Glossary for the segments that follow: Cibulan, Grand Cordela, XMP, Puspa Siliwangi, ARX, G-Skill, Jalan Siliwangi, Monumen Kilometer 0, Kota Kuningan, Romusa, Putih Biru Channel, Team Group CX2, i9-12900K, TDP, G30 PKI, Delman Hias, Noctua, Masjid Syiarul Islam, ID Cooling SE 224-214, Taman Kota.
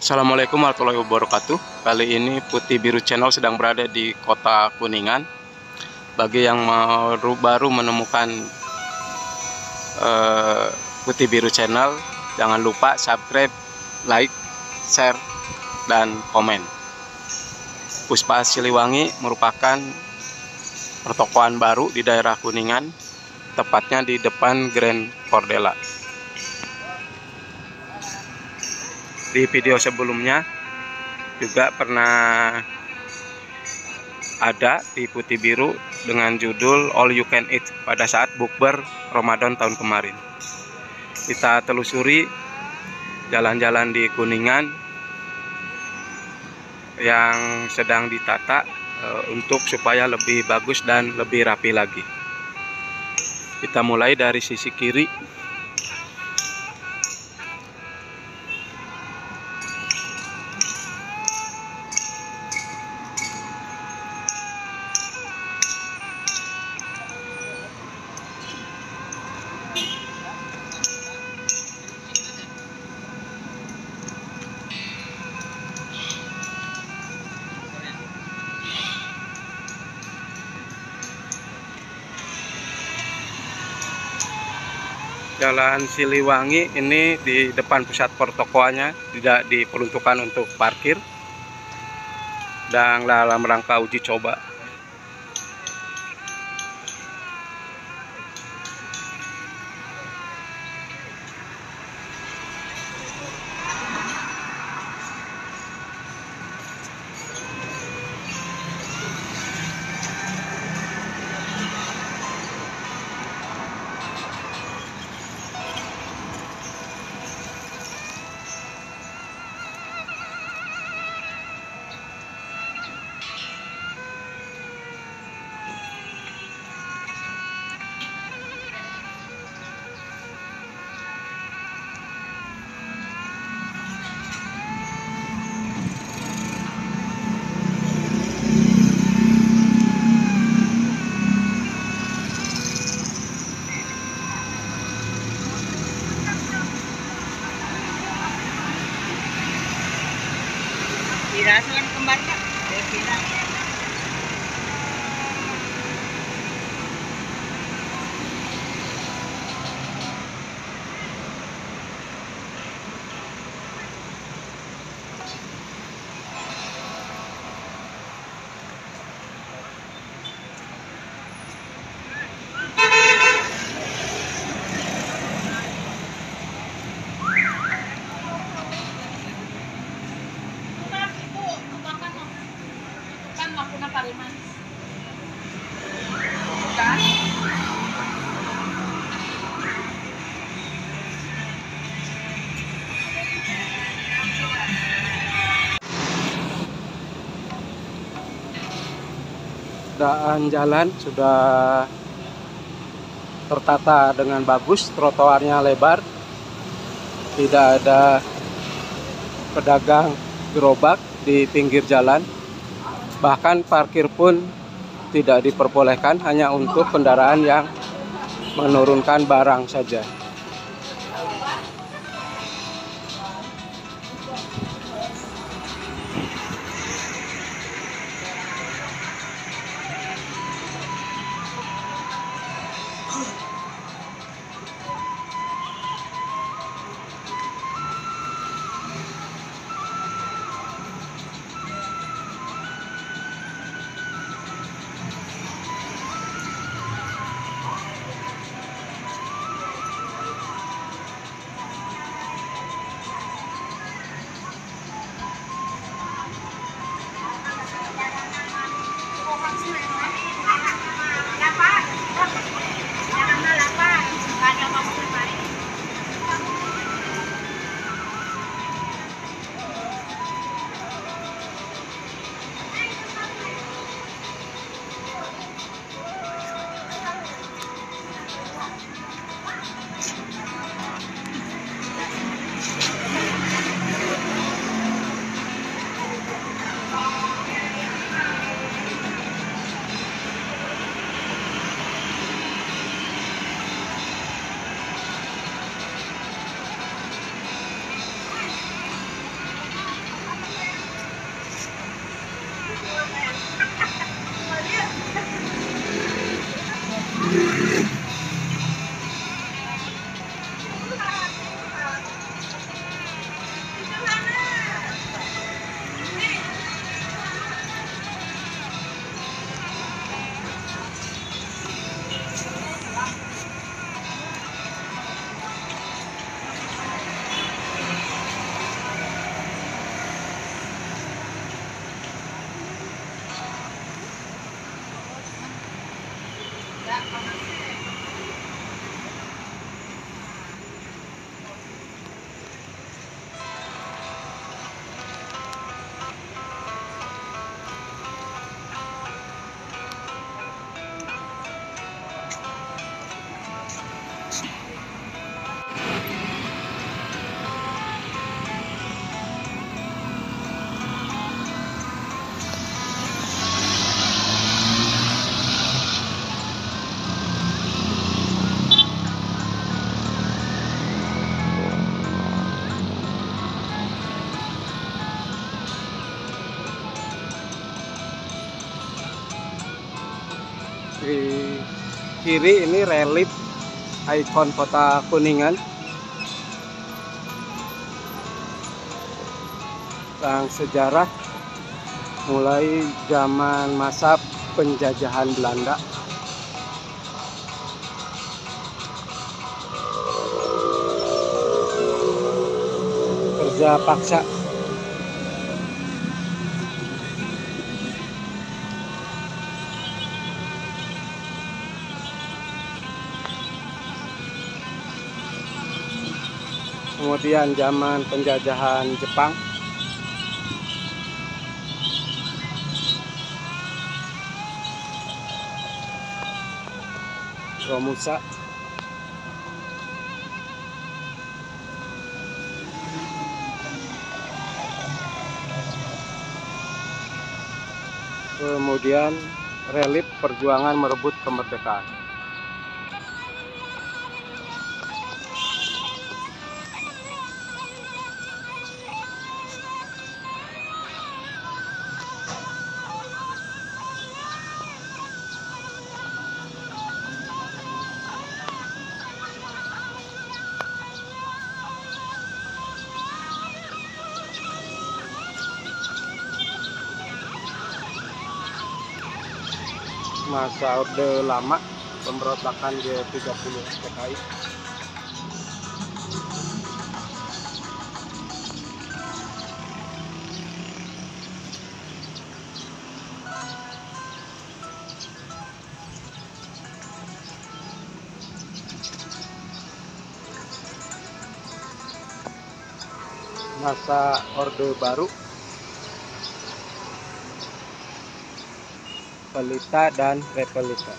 Assalamualaikum warahmatullahi wabarakatuh. Kali ini Putih Biru Channel sedang berada di Kota Kuningan. Bagi yang baru menemukan Putih Biru Channel, jangan lupa subscribe, like, share, dan komen. Puspa Siliwangi merupakan pertokoan baru di daerah Kuningan, tepatnya di depan Grand Cordela. Di video sebelumnya juga pernah ada di Putih Biru dengan judul All You Can Eat pada saat bukber Ramadan tahun kemarin. Kita telusuri jalan-jalan di Kuningan yang sedang ditata untuk supaya lebih bagus dan lebih rapi lagi. Kita mulai dari sisi kiri. Jalan Siliwangi ini di depan pusat pertokoannya tidak diperuntukkan untuk parkir dan dalam rangka uji coba. Diraskan kembarnya, jalan sudah tertata dengan bagus, trotoarnya lebar, tidak ada pedagang gerobak di pinggir jalan, bahkan parkir pun tidak diperbolehkan, hanya untuk kendaraan yang menurunkan barang saja. Kiri ini relief ikon Kota Kuningan. Tentang sejarah mulai zaman masa penjajahan Belanda. Kerja paksa. Kemudian zaman penjajahan Jepang. Romusa. Kemudian relief perjuangan merebut kemerdekaan. Masa Orde Lama, pemberontakan G30 PKI. Masa Orde Baru, pelita dan repelita.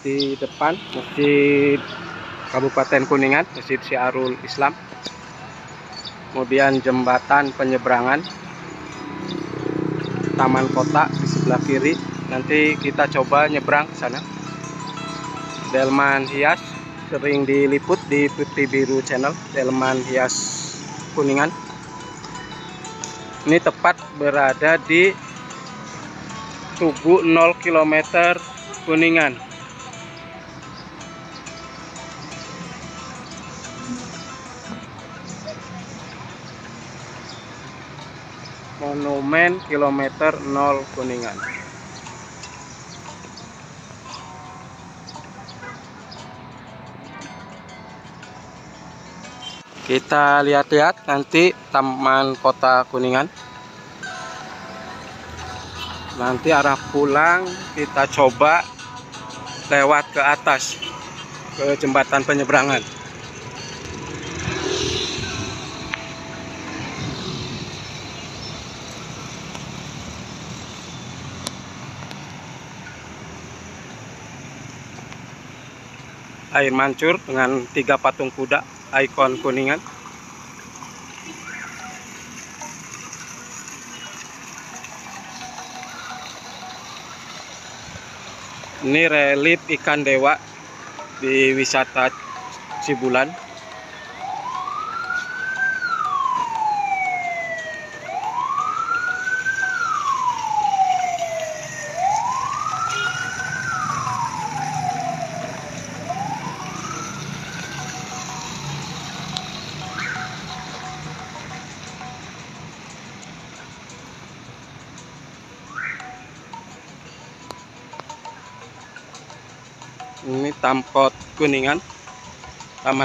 Di depan Masjid Kabupaten Kuningan, Masjid Syiarul Islam. Kemudian jembatan penyeberangan Taman Kota di sebelah kiri. Nanti kita coba nyebrang ke sana. Delman Hias sering diliput di Putih Biru Channel, Delman Hias Kuningan. Ini tepat berada di Tugu 0 km Kuningan. Monumen Kilometer 0 Kuningan. Kita lihat-lihat nanti Taman Kota Kuningan. Nanti arah pulang kita coba lewat ke atas ke jembatan penyeberangan. Air mancur dengan 3 patung kuda. Ikon Kuningan. Ini relief ikan dewa di wisata Cibulan. Ini Taman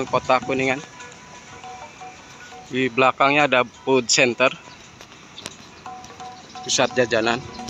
Kota Kuningan. Di belakangnya ada food center, pusat jajanan.